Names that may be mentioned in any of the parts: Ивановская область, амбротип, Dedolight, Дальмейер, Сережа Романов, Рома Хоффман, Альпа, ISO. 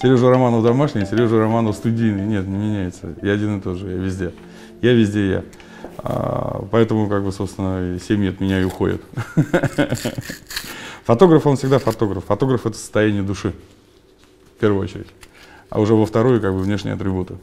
Сережа Романов домашний, Сережа Романов студийный. Нет, не меняется. Я один и тот же, я везде. Я везде я. Поэтому, как бы, собственно, семьи от меня и уходят. Фотограф, он всегда фотограф. Фотограф — это состояние души, в первую очередь. А уже во вторую, как бы, внешние атрибуты.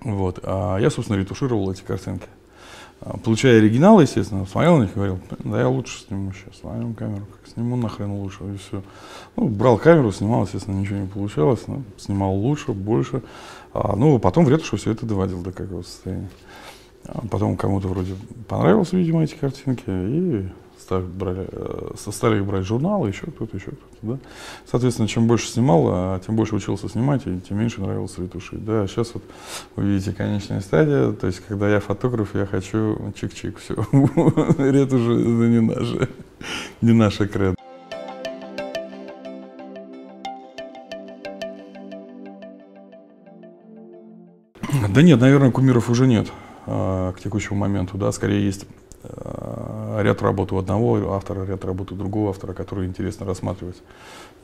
Вот. А я, собственно, ретушировал эти картинки. Получая оригиналы, естественно, смотрел на них и говорил: да я лучше сниму сейчас, возьму камеру, как сниму нахрен лучше, и все. Ну, брал камеру, снимал, естественно, ничего не получалось, но снимал лучше, больше. Ну, потом в ретуши все это доводил до какого-то состояния. Потом кому-то вроде понравилось, видимо, эти картинки, и стали их брать журналы, еще кто-то, да. Соответственно, чем больше снимал, тем больше учился снимать, и тем меньше нравилось ретушить. Да, сейчас вот вы видите конечная стадия, то есть, когда я фотограф, я хочу чик-чик, все, ретушь это не наша кредо. Да нет, наверное, кумиров уже нет к текущему моменту, да, скорее есть ряд работ у одного автора, ряд работ у другого автора, которые интересно рассматривать.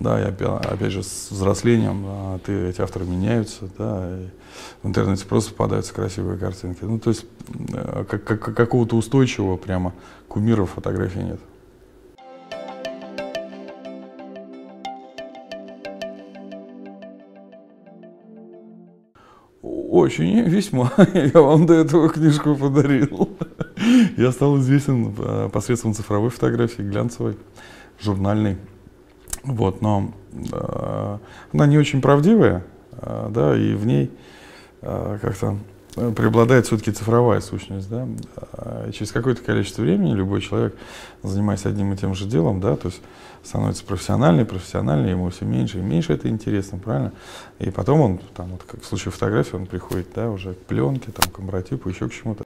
Да, и опять же, с взрослением эти авторы меняются, да, и в интернете просто попадаются красивые картинки. Ну, то есть, как какого-то устойчивого прямо кумира фотографии нет. Очень, весьма. Я вам до этого книжку подарил. Я стал известен посредством цифровой фотографии, глянцевой, журнальной. Вот, но она не очень правдивая, да, и в ней как-то преобладает все-таки цифровая сущность, да. И через какое-то количество времени любой человек, занимаясь одним и тем же делом, да, то есть становится профессиональнее, ему все меньше и меньше это интересно, правильно? И потом он, там, вот, как в случае фотографии, он приходит, да, уже к пленке, там, к обратипу, еще к чему-то.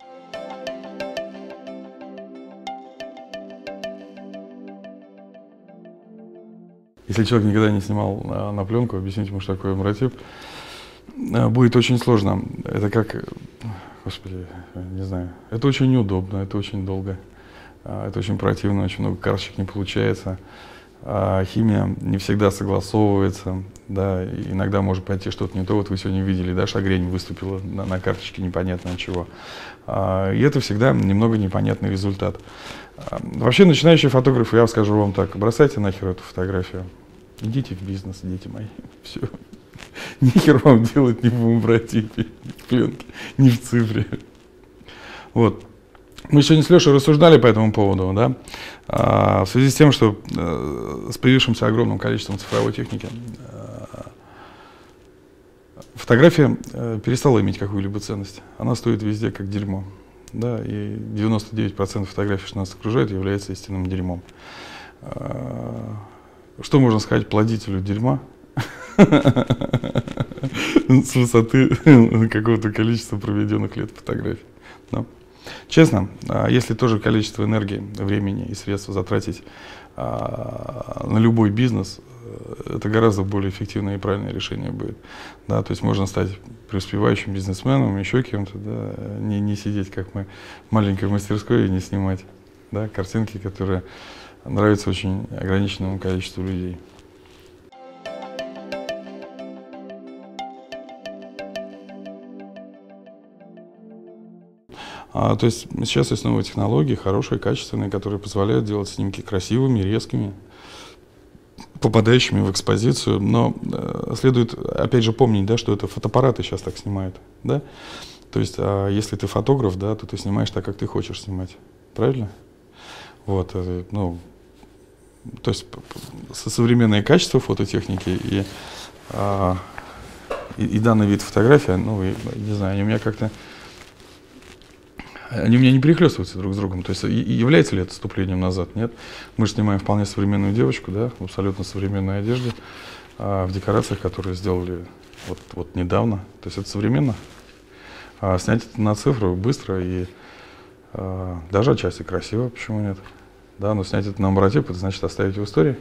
Если человек никогда не снимал на пленку, объяснить ему, что такое обратип, будет очень сложно. Это как, господи, не знаю, это очень неудобно, это очень долго, это очень противно, очень много карточек не получается, химия не всегда согласовывается, да, иногда может пойти что-то не то, вот вы сегодня видели, да, шагрень выступила на карточке непонятно от чего. И это всегда немного непонятный результат. Вообще, начинающие фотографы, я скажу вам так: бросайте нахер эту фотографию, идите в бизнес, дети мои, все. Нихер вам делать ни в обратипе, ни в пленке, ни в цифре. Вот. Мы сегодня с Лешей рассуждали по этому поводу, да, в связи с тем, что с появившимся огромным количеством цифровой техники фотография перестала иметь какую-либо ценность. Она стоит везде как дерьмо, да, и 99% фотографий, что нас окружает, является истинным дерьмом. Что можно сказать плодителю дерьма? С высоты какого-то количества проведенных лет фотографий. Но, честно, если тоже количество энергии, времени и средств затратить на любой бизнес, это гораздо более эффективное и правильное решение будет. Да, то есть можно стать преуспевающим бизнесменом, еще кем-то, да, не сидеть, как мы, в маленькой мастерской и не снимать, да, картинки, которые нравятся очень ограниченному количеству людей. То есть сейчас есть новые технологии, хорошие, качественные, которые позволяют делать снимки красивыми, резкими, попадающими в экспозицию. Но следует, опять же, помнить, да, что это фотоаппараты сейчас так снимают. Да? То есть если ты фотограф, да, то ты снимаешь так, как ты хочешь снимать. Правильно? Вот, ну, то есть современное качество фототехники и данный вид фотографии, ну, не знаю, они у меня как-то... Они у меня не перехлестываются друг с другом. То есть является ли это отступлением назад? Нет. Мы же снимаем вполне современную девочку, да, в абсолютно современной одежде, в декорациях, которые сделали вот недавно. То есть это современно. Снять это на цифру быстро и даже отчасти красиво, почему нет? Да, но снять это на обратип, это значит оставить в истории.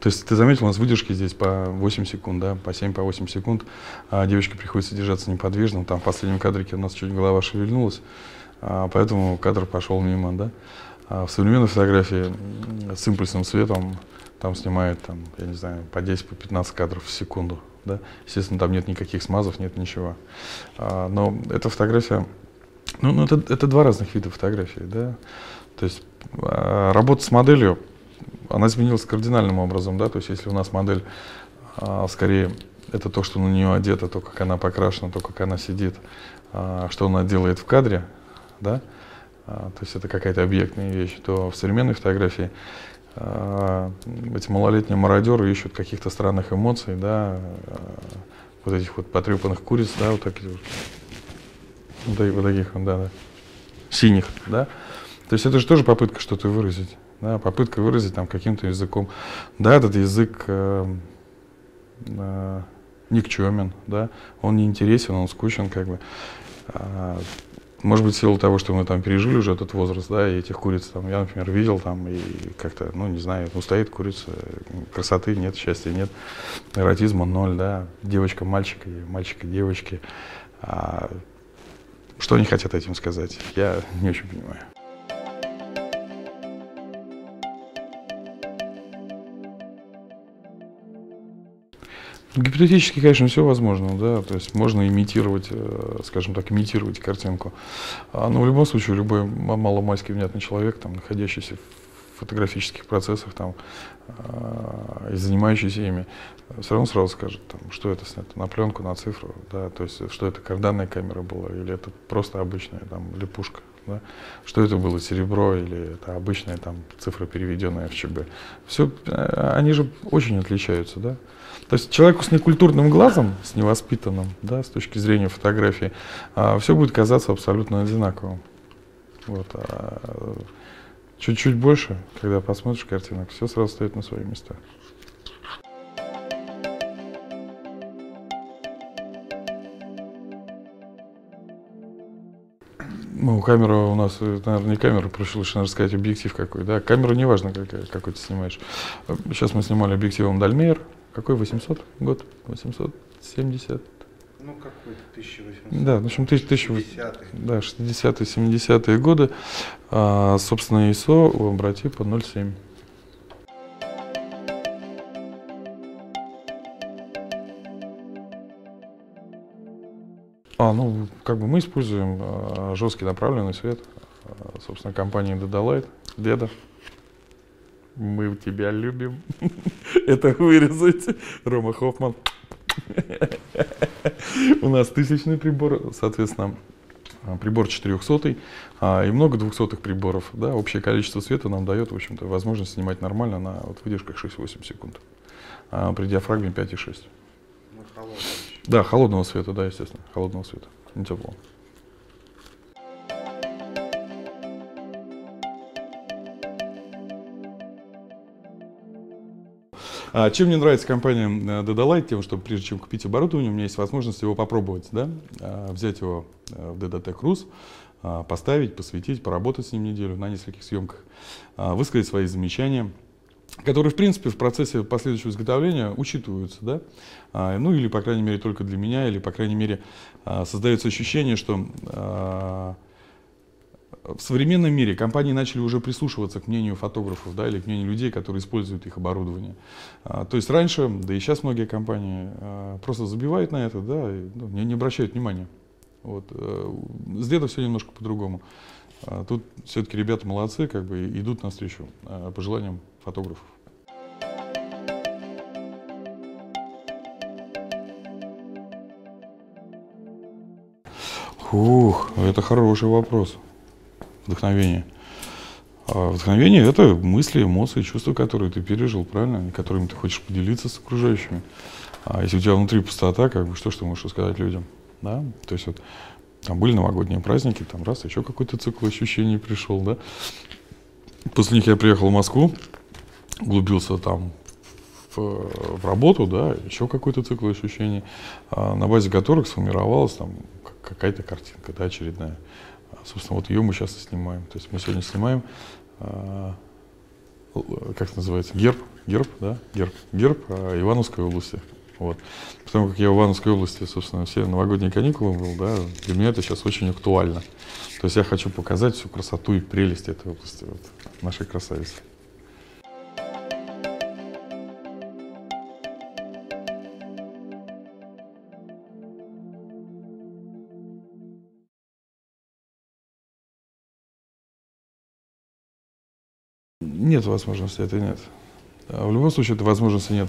То То есть ты заметил, у нас выдержки здесь по 8 секунд, да, по 7, по 8 секунд. Девочке приходится держаться неподвижно. Там в последнем кадрике у нас чуть голова шевельнулась, поэтому кадр пошел мимо, да. А в современной фотографии с импульсным светом там снимает, там, я не знаю, по 10, по 15 кадров в секунду, да. Естественно, там нет никаких смазов, нет ничего. Но эта фотография, ну это два разных вида фотографии, да. То есть работа с моделью, она изменилась кардинальным образом, да. То есть если у нас модель, скорее, это то, что на нее одето, то, как она покрашена, то, как она сидит, что она делает в кадре, да. То есть это какая-то объектная вещь, то в современной фотографии эти малолетние мародеры ищут каких-то странных эмоций, да, вот этих вот потрепанных куриц, да, вот таких вот таких, да, да, синих, да. То есть это же тоже попытка что-то выразить, да, попытка выразить там каким-то языком. Да, этот язык никчемен, да, он неинтересен, он скучен, как бы. Может быть, в силу того, что мы там пережили уже этот возраст, да, и этих куриц, там, я, например, видел там, и как-то, ну, не знаю, ну, стоит курица, красоты нет, счастья нет, эротизма ноль, да, девочка мальчика, мальчика девочки. Что они хотят этим сказать, я не очень понимаю. Гипотетически, конечно, все возможно, да, то есть можно имитировать, скажем так, имитировать картинку. Но в любом случае любой маломальский внятный человек, там, находящийся в фотографических процессах, там, и занимающийся ими, все равно сразу скажет, там, что это снято, на пленку, на цифру, да, то есть что это карданная камера была, или это просто обычная там липушка. Да? Что это было, серебро или это обычная там цифра, переведенная в ЧБ. Все, они же очень отличаются, да. То есть человеку с некультурным глазом, с невоспитанным, да, с точки зрения фотографии, все будет казаться абсолютно одинаковым. Вот. А чуть-чуть больше, когда посмотришь картинок, все сразу стоит на свои места. Ну, камера у нас, наверное, не камера, проще лучше, наверное, сказать, объектив какой, да. Камера неважно, какой ты снимаешь. Сейчас мы снимали объективом Дальмейер. Какой? 800 год? 870? Ну, какой? 1800. Да, в общем, 1860-е. Да, 60-е, 70-е годы. Собственно, ISO у обратипа 0,7. Ну, как бы мы используем жесткий направленный свет, собственно, компании Dedolight. Деда, мы тебя любим. Это вырезать. Рома Хоффман. У нас тысячный прибор, соответственно, прибор 400-й и много 200-х приборов. Да, общее количество света нам дает, в общем-то, возможность снимать нормально на вот выдержках 6-8 секунд, при диафрагме 5,6. Да, холодного света, да, естественно, холодного света, не теплого. Чем мне нравится компания Dedolight, тем, что прежде чем купить оборудование, у меня есть возможность его попробовать, да? Взять его в DDT-Cruise, поставить, посветить, поработать с ним неделю на нескольких съемках, высказать свои замечания, которые, в принципе, в процессе последующего изготовления учитываются, да? Ну или, по крайней мере, только для меня, или, по крайней мере, создается ощущение, что в современном мире компании начали уже прислушиваться к мнению фотографов, да, или к мнению людей, которые используют их оборудование. То есть раньше, да и сейчас многие компании просто забивают на это, да, и, ну, не обращают внимания. Вот. С Дедом все немножко по-другому. Тут все-таки ребята молодцы, как бы идут навстречу пожеланиям фотографов. Ух, это хороший вопрос. Вдохновение. Вдохновение — это мысли, эмоции, чувства, которые ты пережил, правильно, и которыми ты хочешь поделиться с окружающими. А если у тебя внутри пустота, как бы, что ж ты можешь сказать людям? Да? То есть вот, там были новогодние праздники, там раз, еще какой-то цикл ощущений пришел, да. После них я приехал в Москву, углубился там в работу, да, еще какой-то цикл ощущений, на базе которых сформировалась там какая-то картинка, да, очередная. Собственно, вот ее мы сейчас и снимаем. То есть мы сегодня снимаем, как это называется, герб Герб, да? Герб Ивановской области. Вот. Потому как я в Ивановской области, собственно, все новогодние каникулы был, да, для меня это сейчас очень актуально. То есть я хочу показать всю красоту и прелесть этой области, вот, нашей красавицы. Нет возможности, это нет. В любом случае, этой возможности нет.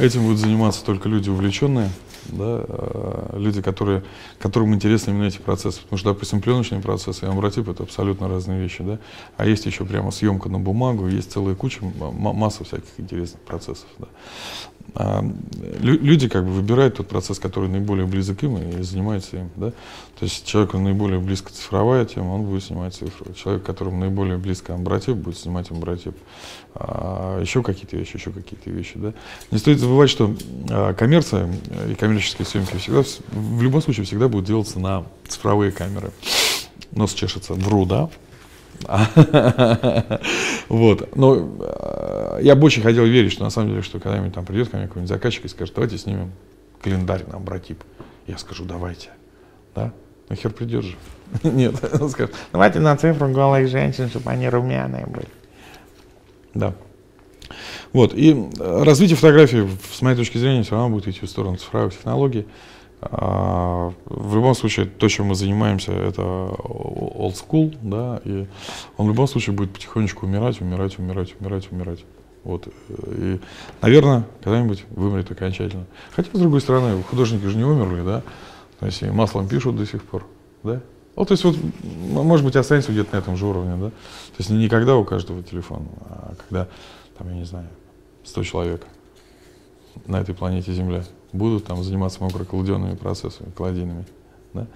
Этим будут заниматься только люди увлеченные, да, люди, которым интересны именно эти процессы. Потому что, допустим, пленочные процессы и амбротип — это абсолютно разные вещи. Да? А есть еще прямо съемка на бумагу, есть целая куча, масса всяких интересных процессов. Да? Люди как бы выбирают тот процесс, который наиболее близок им, и занимаются им. Да? То есть человеку наиболее близко цифровая тема, он будет снимать цифру. Человек, которому наиболее близко амбротип, будет снимать амбротип. Еще какие-то вещи. Да? Не стоит забывать, что коммерция и коммерческие съемки всегда, в любом случае всегда будут делаться на цифровые камеры. Нос чешется, вру, да? Вот. Но я бы очень хотел верить, что на самом деле, что когда-нибудь там придет ко мне какой-нибудь заказчик и скажет: давайте снимем календарь на амбротип. Я скажу: давайте. Да? Ну хер придет же. Нет, он скажет: давайте на цифру голых женщин, чтобы они румяные были. Да. Вот. И развитие фотографии, с моей точки зрения, все равно будет идти в сторону цифровых технологий. В любом случае, то, чем мы занимаемся, это old school, да, и он в любом случае будет потихонечку умирать. Вот. И, наверное, когда-нибудь вымрет окончательно. Хотя, с другой стороны, художники же не умерли, да, то есть и маслом пишут до сих пор, да. Вот, то есть, вот, может быть, останется где-то на этом же уровне, да. То есть не когда у каждого телефон, а когда, там, я не знаю, 100 человек на этой планете Земля будут там заниматься мокрокладенными процессами, кладинами, да?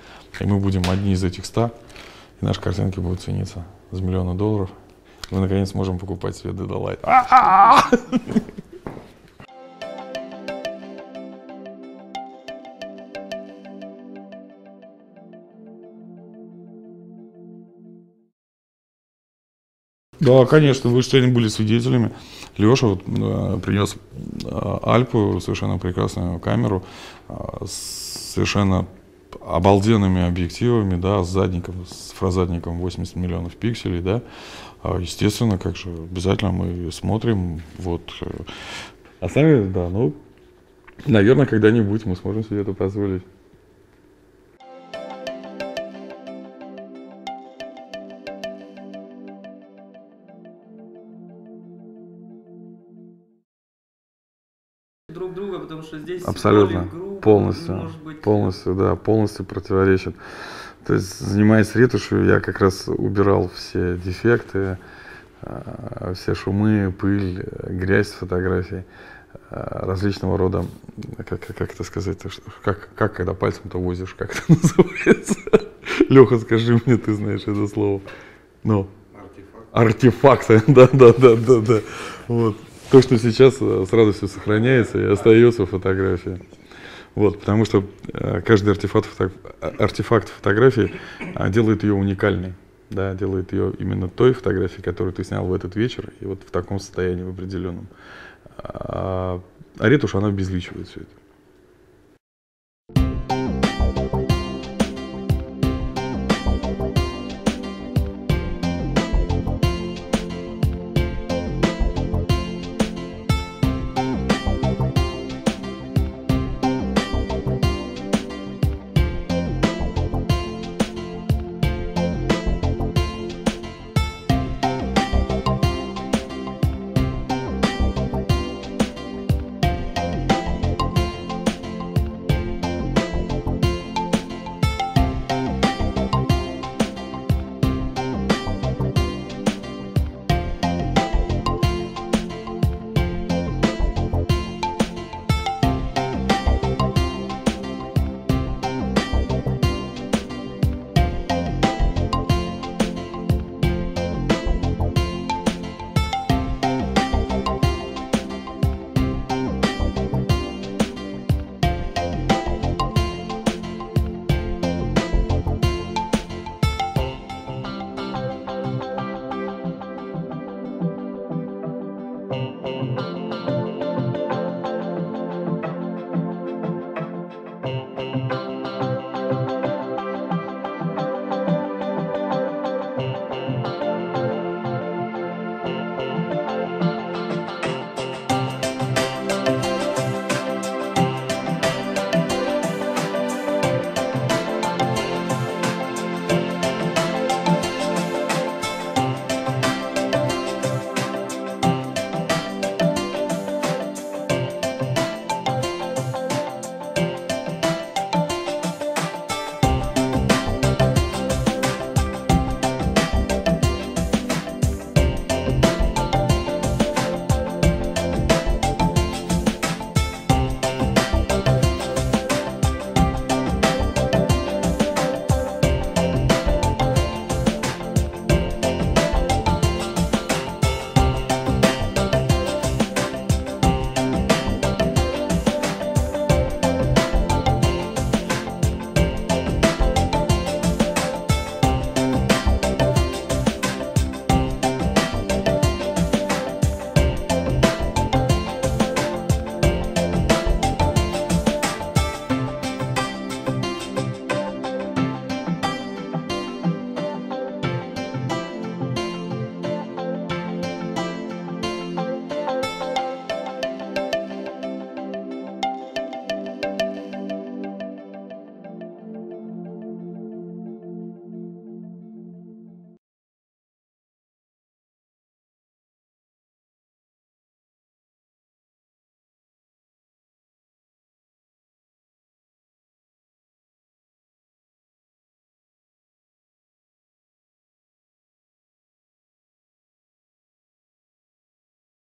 И мы будем одни из этих 100, и наши картинки будут цениться за миллионы долларов. Мы, наконец, можем покупать себе Dedolight. Да, конечно, вы же сегодня были свидетелями. Леша вот, принес Альпу, совершенно прекрасную камеру, с совершенно обалденными объективами, да, с задником, с фразадником 80 миллионов пикселей, да. Естественно, как же, обязательно мы смотрим, вот. А сами, да, ну, наверное, когда-нибудь мы сможем себе это позволить. Друг друга, потому что здесь абсолютно группы, полностью, да, полностью противоречат. То есть, занимаясь ретушью, я как раз убирал все дефекты, все шумы, пыль, грязь с фотографий различного рода, как это сказать, как когда пальцем-то возишь, как это называется. Леха, скажи мне, ты знаешь это слово. Ну, артефакты, да. Вот. То, что сейчас с радостью сохраняется и остается фотография. Вот, потому что каждый артефакт фотографии делает ее уникальной. Да, делает ее именно той фотографией, которую ты снял в этот вечер, и вот в таком состоянии, в определенном. А ретушь, она обезличивает все это.